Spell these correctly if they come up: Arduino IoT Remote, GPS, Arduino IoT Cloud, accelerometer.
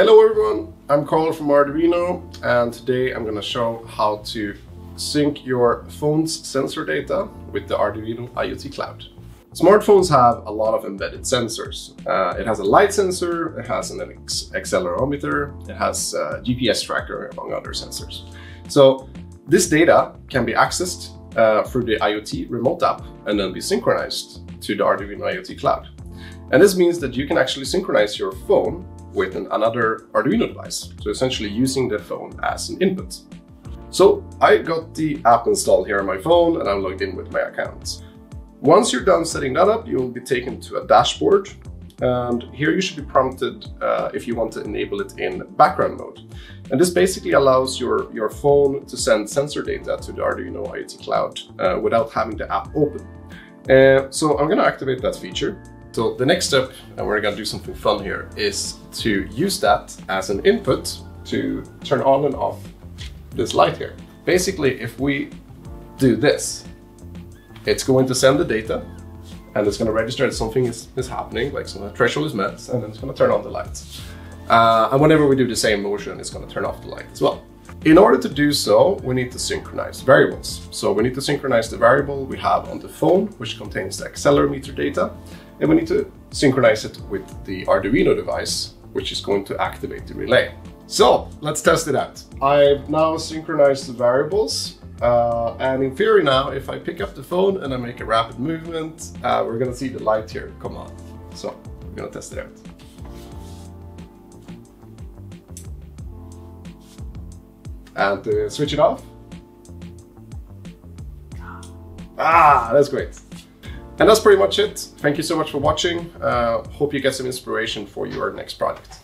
Hello everyone, I'm Carl from Arduino, and today I'm going to show how to sync your phone's sensor data with the Arduino IoT Cloud. Smartphones have a lot of embedded sensors. It has a light sensor, it has an accelerometer, it has a GPS tracker, among other sensors. So this data can be accessed through the IoT Remote app and then be synchronized to the Arduino IoT Cloud. And this means that you can actually synchronize your phone with another Arduino device, so essentially using the phone as an input. So I got the app installed here on my phone and I'm logged in with my account. Once you're done setting that up, you'll be taken to a dashboard, and here you should be prompted if you want to enable it in background mode. And this basically allows your phone to send sensor data to the Arduino IoT Cloud without having the app open. So I'm gonna activate that feature. So the next step, and we're going to do something fun here, is to use that as an input to turn on and off this light here. Basically, if we do this, it's going to send the data and it's going to register that something is happening, like some threshold is met, and then it's going to turn on the lights. And whenever we do the same motion, it's going to turn off the light as well. In order to do so, we need to synchronize variables. So we need to synchronize the variable we have on the phone, which contains the accelerometer data. And we need to synchronize it with the Arduino device, which is going to activate the relay. So let's test it out. I've now synchronized the variables. And in theory now, if I pick up the phone and I make a rapid movement, we're going to see the light here come on. So we're going to test it out. And to switch it off. Ah, that's great. And that's pretty much it. Thank you so much for watching. Hope you get some inspiration for your next project.